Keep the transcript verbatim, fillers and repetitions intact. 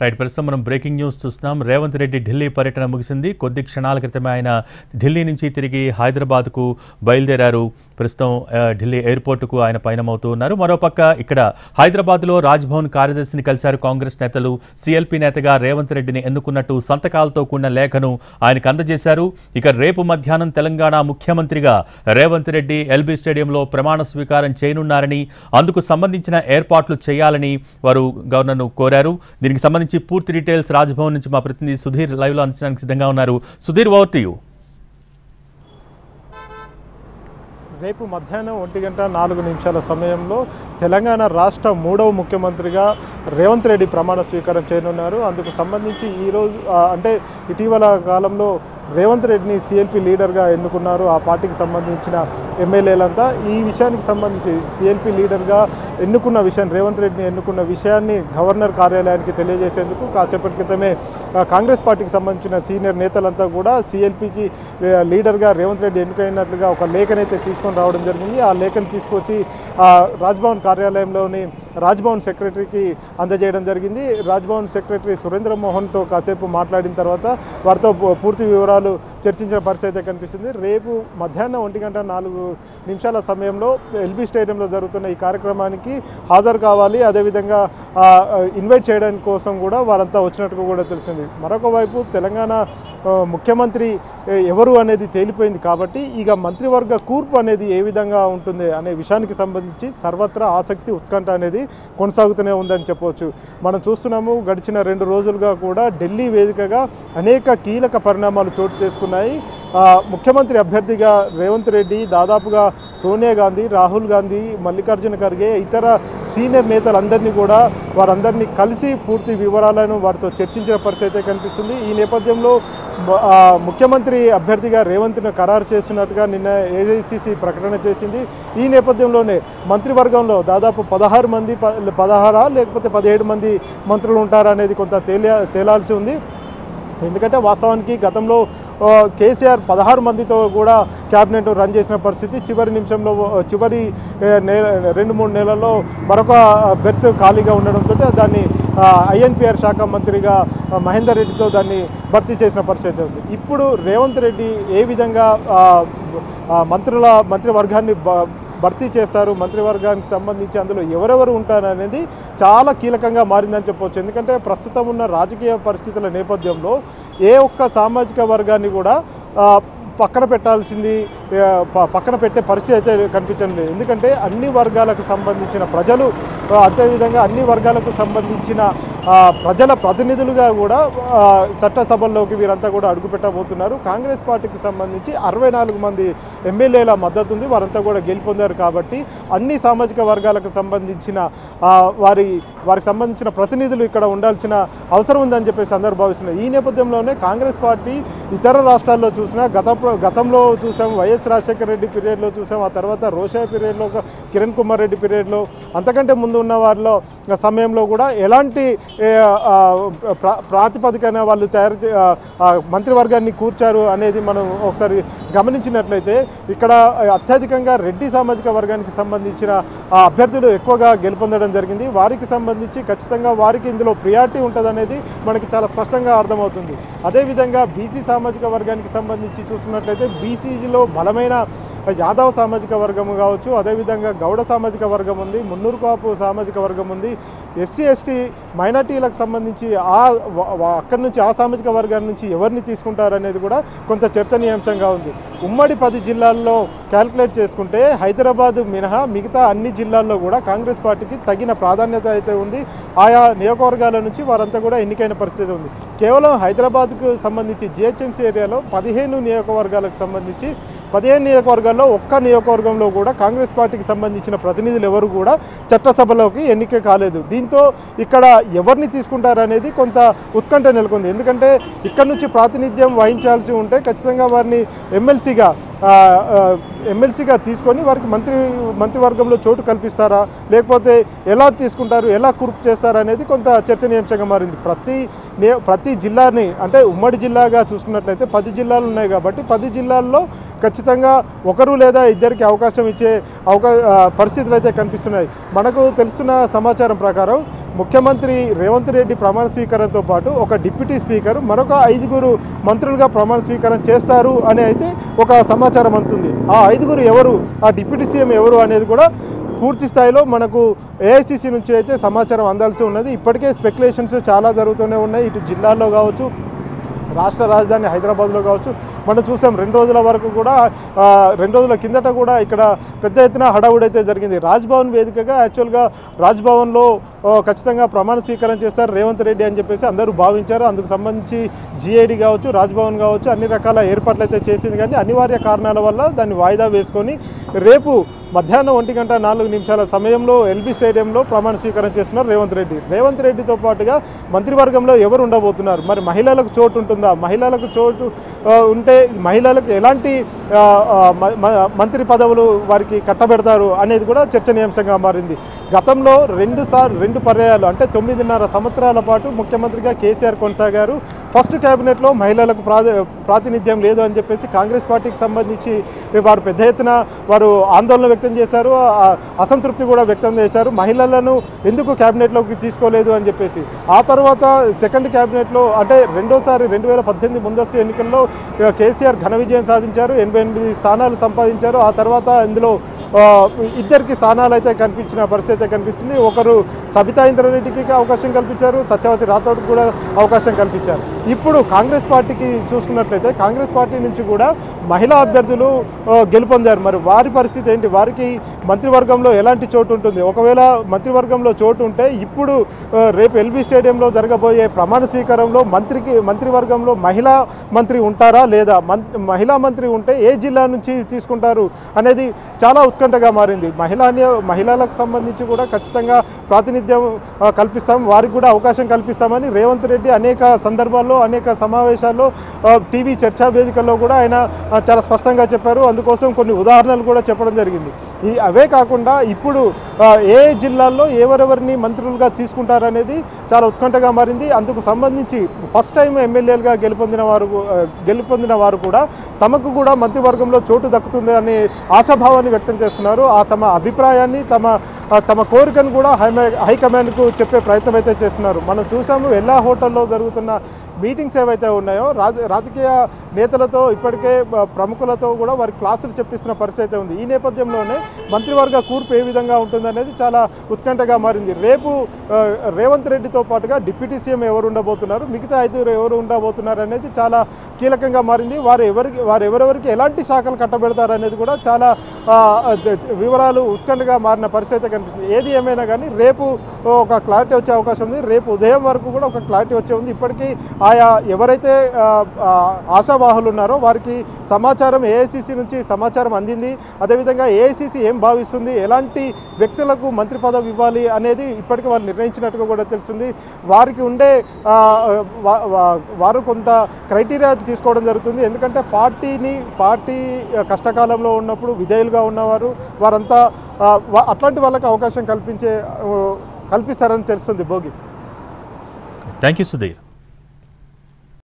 Right ప్రస్తుతం మనం breaking news చూస్తున్నాం. రేవంత్ రెడ్డి ఢిల్లీ పర్యటన ముగిసింది. కొద్ది క్షణాల క్రితమే ఆయన ఢిల్లీ నుంచి తిరిగి హైదరాబాద్కు బయలుదేరారు. ప్రస్తుతం ఢిల్లీ ఎయిర్పోర్టుకు ఆయన పయనమవుతూ ఉన్నారు. మరోపక్క ఇక్కడ హైదరాబాద్లో రాజ్భవన్ కార్యదర్శిని కలిశారు కాంగ్రెస్ నేతలు. సిఎల్పి నేతగా రేవంత్ రెడ్డిని ఎన్నుకున్నట్టు సంతకాలతో కూడిన లేఖను ఆయనకు అందజేశారు. ఇక రేపు మధ్యాహ్నం తెలంగాణ ముఖ్యమంత్రిగా రేవంత్ రెడ్డి ఎల్బీ స్టేడియంలో ప్రమాణ స్వీకారం చేయనున్నారని, అందుకు సంబంధించిన ఏర్పాట్లు చేయాలని వారు గవర్నర్ను కోరారు. దీనికి సంబంధించి పూర్తి డీటెయిల్స్ రాజ్భవన్ నుంచి మా ప్రతినిధి సుధీర్ లైవ్లో అందించడానికి సిద్ధంగా ఉన్నారు. Sudheer, over to you. రేపు మధ్యాహ్నం ఒంటి గంట నాలుగు నిమిషాల సమయంలో తెలంగాణ రాష్ట్ర మూడవ ముఖ్యమంత్రిగా రేవంత్ రెడ్డి ప్రమాణ స్వీకారం చేయనున్నారు. అందుకు సంబంధించి ఈరోజు అంటే ఇటీవల కాలంలో రేవంత్ రెడ్డిని సిఎల్పి లీడర్గా ఎన్నుకున్నారు ఆ పార్టీకి సంబంధించిన ఎమ్మెల్యేలంతా. ఈ విషయానికి సంబంధించి సిఎల్పి లీడర్గా ఎన్నుకున్న విషయాన్ని రేవంత్ రెడ్డిని ఎన్నుకున్న విషయాన్ని గవర్నర్ కార్యాలయానికి తెలియజేసేందుకు కాసేపటి క్రితమే కాంగ్రెస్ పార్టీకి సంబంధించిన సీనియర్ నేతలంతా కూడా సిఎల్పికి లీడర్గా రేవంత్ రెడ్డి ఎన్నుకైనట్లుగా ఒక లేఖనైతే తీసుకొని రావడం జరిగింది. ఆ లేఖను తీసుకొచ్చి రాజ్భవన్ కార్యాలయంలోని రాజ్భవన్ సెక్రటరీకి అందజేయడం జరిగింది. రాజ్భవన్ సెక్రటరీ సురేంద్ర మోహన్తో కాసేపు మాట్లాడిన తర్వాత వారితో పూర్తి వివరాలు చర్చించిన పరిస్థితి అయితే కనిపిస్తుంది. రేపు మధ్యాహ్నం ఒంటి గంట నాలుగు నిమిషాల సమయంలో ఎల్బీ స్టేడియంలో జరుగుతున్న ఈ కార్యక్రమానికి హాజరు కావాలి, అదేవిధంగా ఇన్వైట్ చేయడానికి కోసం కూడా వారంతా వచ్చినట్టుగా కూడా తెలిసింది. మరొక వైపు తెలంగాణ ముఖ్యమంత్రి ఎవరు అనేది తేలిపోయింది కాబట్టి ఇక మంత్రివర్గ కూర్పు అనేది ఏ విధంగా ఉంటుంది అనే విషయానికి సంబంధించి సర్వత్రా ఆసక్తి, ఉత్కంఠ అనేది కొనసాగుతూనే ఉందని చెప్పవచ్చు. మనం చూస్తున్నాము గడిచిన రెండు రోజులుగా కూడా ఢిల్లీ వేదికగా అనేక కీలక పరిణామాలు చోటు చేసుకున్నాయి. ముఖ్యమంత్రి అభ్యర్థిగా రేవంత్ రెడ్డి దాదాపుగా సోనియా గాంధీ, రాహుల్ గాంధీ, మల్లికార్జున ఖర్గే ఇతర సీనియర్ నేతలందరినీ కూడా వారందరినీ కలిసి పూర్తి వివరాలను వారితో చర్చించిన పరిస్థితి అయితే కనిపిస్తుంది. ఈ నేపథ్యంలో ముఖ్యమంత్రి అభ్యర్థిగా రేవంత్ను ఖరారు చేస్తున్నట్టుగా నిన్న ఏఐసిసి ప్రకటన చేసింది. ఈ నేపథ్యంలోనే మంత్రివర్గంలో దాదాపు పదహారు మంది పదహారా లేకపోతే పదిహేడు మంది మంత్రులు ఉంటారనేది కొంత తేలియా తేలాల్సి ఉంది. ఎందుకంటే వాస్తవానికి గతంలో కేసీఆర్ పదహారు మందితో కూడా క్యాబినెట్ రన్ చేసిన పరిస్థితి, చివరి నిమిషంలో చివరి రెండు మూడు నెలల్లో మరొక బెర్త్ ఖాళీగా ఉండడంతో దాన్ని ఐఎన్పిఆర్ శాఖ మంత్రిగా మహేందర్ రెడ్డితో దాన్ని భర్తీ చేసిన పరిస్థితి ఉంది. ఇప్పుడు రేవంత్ రెడ్డి ఏ విధంగా మంత్రుల మంత్రివర్గాన్ని భర్తీ చేస్తారు, మంత్రివర్గానికి సంబంధించి అందులో ఎవరెవరు ఉంటారనేది చాలా కీలకంగా మారిందని చెప్పవచ్చు. ఎందుకంటే ప్రస్తుతం ఉన్న రాజకీయ పరిస్థితుల నేపథ్యంలో ఏ ఒక్క సామాజిక వర్గాన్ని కూడా పక్కన పెట్టాల్సింది పక్కన పెట్టే పరిస్థితి అయితే కనిపించడం లేదు. ఎందుకంటే అన్ని వర్గాలకు సంబంధించిన ప్రజలు, అదేవిధంగా అన్ని వర్గాలకు సంబంధించిన ప్రజల ప్రతినిధులుగా కూడా చట్టసభల్లోకి వీరంతా కూడా అడుగుపెట్టబోతున్నారు. కాంగ్రెస్ పార్టీకి సంబంధించి అరవై నాలుగు మంది ఎమ్మెల్యేల మద్దతు ఉంది, వారంతా కూడా గెలుపొందారు కాబట్టి అన్ని సామాజిక వర్గాలకు సంబంధించిన వారి వారికి సంబంధించిన ప్రతినిధులు ఇక్కడ ఉండాల్సిన అవసరం ఉందని చెప్పేసి అందరూ భావిస్తున్నారు. ఈ నేపథ్యంలోనే కాంగ్రెస్ పార్టీ ఇతర రాష్ట్రాల్లో చూసినా గత గతంలో చూసాం, వైఎస్ రాజశేఖర రెడ్డి పీరియడ్లో చూసాం, ఆ తర్వాత రోషా పీరియడ్లో, కిరణ్ కుమార్ రెడ్డి పీరియడ్లో, అంతకంటే ముందు ఉన్న వారిలో సమయంలో కూడా ఎలాంటి ప్రాతిపదికన వాళ్ళు తయారు మంత్రివర్గాన్ని కూర్చారు అనేది మనం ఒకసారి గమనించినట్లయితే ఇక్కడ అత్యధికంగా రెడ్డి సామాజిక వర్గానికి సంబంధించిన అభ్యర్థులు ఎక్కువగా గెలుపొందడం జరిగింది. వారికి సంబంధించి ఖచ్చితంగా వారికి ఇందులో ప్రియారిటీ ఉంటుందనేది మనకి చాలా స్పష్టంగా అర్థమవుతుంది. అదేవిధంగా బీసీ సామాజిక వర్గానికి సంబంధించి చూసుకున్నట్లయితే బీసీలో బలమైన యాదవ సామాజిక వర్గం కావచ్చు, అదేవిధంగా గౌడ సామాజిక వర్గం ఉంది, మున్నూరు కాపు సామాజిక వర్గం ఉంది, ఎస్సీ ఎస్టీ మైనార్టీలకు సంబంధించి ఆ అక్కడి నుంచి ఆ సామాజిక వర్గాల నుంచి ఎవరిని తీసుకుంటారనేది కూడా కొంత చర్చనీయాంశంగా ఉంది. ఉమ్మడి పది జిల్లాల్లో క్యాల్కులేట్ చేసుకుంటే హైదరాబాద్ మినహా మిగతా అన్ని జిల్లాల్లో కూడా కాంగ్రెస్ పార్టీకి తగిన ప్రాధాన్యత అయితే ఉంది. ఆయా నియోజకవర్గాల నుంచి వారంతా కూడా ఎన్నికైన పరిస్థితి ఉంది. కేవలం హైదరాబాద్కు సంబంధించి జిహెచ్ఎంసీ ఏరియాలో పదిహేను నియోజకవర్గాలకు సంబంధించి పదిహేను నియోజకవర్గాల్లో ఒక్క నియోజకవర్గంలో కూడా కాంగ్రెస్ పార్టీకి సంబంధించిన ప్రతినిధులు ఎవరు కూడా చట్టసభలోకి ఎన్నిక కాలేదు. దీంతో ఇక్కడ ఎవరిని తీసుకుంటారనేది కొంత ఉత్కంఠ నెలకొంది. ఎందుకంటే ఇక్కడ నుంచి ప్రాతినిధ్యం వహించాల్సి ఉంటే ఖచ్చితంగా వారిని ఎమ్మెల్సీగా ఎమ్మెల్సీగా తీసుకొని వారికి మంత్రి మంత్రివర్గంలో చోటు కల్పిస్తారా, లేకపోతే ఎలా తీసుకుంటారు, ఎలా కూర్పు చేస్తారా అనేది కొంత చర్చనీయాంశంగా మారింది. ప్రతి ప్రతి జిల్లాని అంటే ఉమ్మడి జిల్లాగా చూసుకున్నట్లయితే పది జిల్లాలు ఉన్నాయి కాబట్టి పది జిల్లాల్లో ఖచ్చితంగా ఒకరు లేదా ఇద్దరికి అవకాశం ఇచ్చే అవకా పరిస్థితులు అయితే కనిపిస్తున్నాయి. మనకు తెలుస్తున్న సమాచారం ప్రకారం ముఖ్యమంత్రి రేవంత్ రెడ్డి ప్రమాణ స్వీకారంతో పాటు ఒక డిప్యూటీ స్పీకర్ మరొక ఐదుగురు మంత్రులుగా ప్రమాణ స్వీకారం చేస్తారు అని అయితే ఒక సమాచారం అందుతుంది. ఆ ఐదుగురు ఎవరు, ఆ డిప్యూటీ సీఎం ఎవరు అనేది కూడా పూర్తి స్థాయిలో మనకు ఏఐసీసీ నుంచి అయితే సమాచారం అందాల్సి ఉన్నది. ఇప్పటికే స్పెక్యులేషన్స్ చాలా జరుగుతూనే ఉన్నాయి. ఇటు జిల్లాల్లో కావచ్చు, రాష్ట్ర రాజధాని హైదరాబాద్లో కావచ్చు. మనం చూసాం రెండు రోజుల వరకు కూడా, రెండు రోజుల కిందట కూడా ఇక్కడ పెద్ద ఎత్తున హడావుడైతే జరిగింది. రాజ్భవన్ వేదికగా యాక్చువల్గా రాజ్భవన్లో ఖచ్చితంగా ప్రమాణ స్వీకారం చేస్తారు రేవంత్ రెడ్డి అని చెప్పేసి అందరూ భావించారు. అందుకు సంబంధించి జిఐడి కావచ్చు, రాజ్భవన్ కావచ్చు, అన్ని రకాల ఏర్పాట్లు అయితే చేసింది. కానీ అనివార్య కారణాల వల్ల దాన్ని వాయిదా వేసుకొని రేపు మధ్యాహ్నం ఒంటి గంట నాలుగు నిమిషాల సమయంలో ఎల్బీ స్టేడియంలో ప్రమాణ స్వీకారం చేస్తున్నారు రేవంత్ రెడ్డి. రేవంత్ రెడ్డితో పాటుగా మంత్రివర్గంలో ఎవరు ఉండబోతున్నారు, మరి మహిళలకు చోటు ఉంటుందా, మహిళలకు చోటు ఉంటే మహిళలకు ఎలాంటి మంత్రి పదవులు వారికి కట్టబెడతారు అనేది కూడా చర్చనీయాంశంగా మారింది. గతంలో రెండు సార్ రెండు పర్యాయాలు అంటే తొమ్మిదిన్నర సంవత్సరాల పాటు ముఖ్యమంత్రిగా కేసీఆర్ కొనసాగారు. ఫస్ట్ క్యాబినెట్లో మహిళలకు ప్రాతినిధ్యం లేదు అని చెప్పేసి కాంగ్రెస్ పార్టీకి సంబంధించి వారు పెద్ద ఎత్తున వారు ఆందోళన వ్యక్తం చేశారు, అసంతృప్తి కూడా వ్యక్తం చేశారు, మహిళలను ఎందుకు క్యాబినెట్లోకి తీసుకోలేదు అని చెప్పేసి. ఆ తర్వాత సెకండ్ క్యాబినెట్లో అంటే రెండోసారి రెండు వేల పద్దెనిమిది ముందస్తు ఎన్నికల్లో కేసీఆర్ ఘన విజయం సాధించారు, ఎనభై ఎనిమిది స్థానాలు సంపాదించారు. ఆ తర్వాత ఇందులో ఇద్దరికి స్థానాలు అయితే కనిపించిన పరిస్థితి అయితే కనిపిస్తుంది. ఒకరు సబితా ఇంద్రారెడ్డికి అవకాశం కల్పించారు, సత్యవతి రాథోడ్కి కూడా అవకాశం కల్పించారు. ఇప్పుడు కాంగ్రెస్ పార్టీకి చూసుకున్నట్లయితే కాంగ్రెస్ పార్టీ నుంచి కూడా మహిళా అభ్యర్థులు గెలుపొందారు. మరి వారి పరిస్థితి ఏంటి, వారికి మంత్రివర్గంలో ఎలాంటి చోటు ఉంటుంది, ఒకవేళ మంత్రివర్గంలో చోటు ఉంటే ఇప్పుడు రేపు ఎల్బీ స్టేడియంలో జరగబోయే ప్రమాణ స్వీకారంలో మంత్రికి మంత్రివర్గంలో మహిళా మంత్రి ఉంటారా లేదా, మహిళా మంత్రి ఉంటే ఏ జిల్లా నుంచి తీసుకుంటారు అనేది చాలా ఉత్కంఠగా మారింది. మహిళా మహిళలకు సంబంధించి కూడా ఖచ్చితంగా ప్రాతినిధ్యం కల్పిస్తాం, వారికి కూడా అవకాశం కల్పిస్తామని రేవంత్ రెడ్డి అనేక సందర్భాల్లో అనేక సమావేశాల్లో టీవీ చర్చా వేదికల్లో కూడా ఆయన చాలా స్పష్టంగా చెప్పారు. అందుకోసం కొన్ని ఉదాహరణలు కూడా చెప్పడం జరిగింది. ఈ అవే కాకుండా ఇప్పుడు ఏ జిల్లాల్లో ఎవరెవరిని మంత్రులుగా తీసుకుంటారనేది చాలా ఉత్కంఠగా మారింది. అందుకు సంబంధించి ఫస్ట్ టైం ఎమ్మెల్యేలుగా గెలుపొందిన వారు గెలుపొందిన వారు కూడా తమకు కూడా మంత్రివర్గంలో చోటు దక్కుతుంది అనే ఆశాభావాన్ని వ్యక్తం చేస్తున్నారు. ఆ తమ అభిప్రాయాన్ని తమ తమ కోరికను కూడా హై హైకమాండ్కు చెప్పే ప్రయత్నం అయితే చేస్తున్నారు. మనం చూసాము ఎల్లా హోటల్లో జరుగుతున్న మీటింగ్స్ ఏవైతే ఉన్నాయో రాజ రాజకీయ నేతలతో ఇప్పటికే ప్రముఖులతో కూడా వారి క్లాసులు చెప్పిస్తున్న పరిస్థితి అయితే ఉంది. ఈ నేపథ్యంలోనే మంత్రివర్గ కూర్పు ఏ విధంగా ఉంటుందనేది చాలా ఉత్కంఠగా మారింది. రేపు రేవంత్ రెడ్డితో పాటుగా డిప్యూటీ సీఎం ఎవరు ఉండబోతున్నారు, మిగతా ఐదుగురు ఎవరు ఉండబోతున్నారు అనేది చాలా కీలకంగా మారింది. వారు ఎవరికి వారు ఎవరెవరికి ఎలాంటి శాఖలు కట్టబెడతారు అనేది కూడా చాలా వివరాలు ఉత్కంఠగా మారిన పరిస్థితి కనిపిస్తుంది. ఏది ఏమైనా కానీ రేపు ఒక క్లారిటీ వచ్చే అవకాశం ఉంది. రేపు ఉదయం వరకు కూడా ఒక క్లారిటీ వచ్చే ఉంది. ఇప్పటికీ ఆయా ఎవరైతే ఆశావాహులు ఉన్నారో వారికి సమాచారం ఏఐసీసీ నుంచి సమాచారం అందింది. అదేవిధంగా ఏఐసీసీ ఏం భావిస్తుంది, ఎలాంటి వ్యక్తులకు మంత్రి పదవి ఇవ్వాలి అనేది ఇప్పటికే వాళ్ళు నిర్ణయించినట్టుగా కూడా తెలుస్తుంది. వారికి ఉండే వారు కొంత క్రైటీరియా తీసుకోవడం జరుగుతుంది. ఎందుకంటే పార్టీని పార్టీ కష్టకాలంలో ఉన్నప్పుడు విధేయులుగా ఉన్నవారు వారంతా అట్లాంటి వాళ్ళకి అవకాశం కల్పించే కల్పిస్తారని తెలుస్తుంది. Bhogi thank you Sudheer.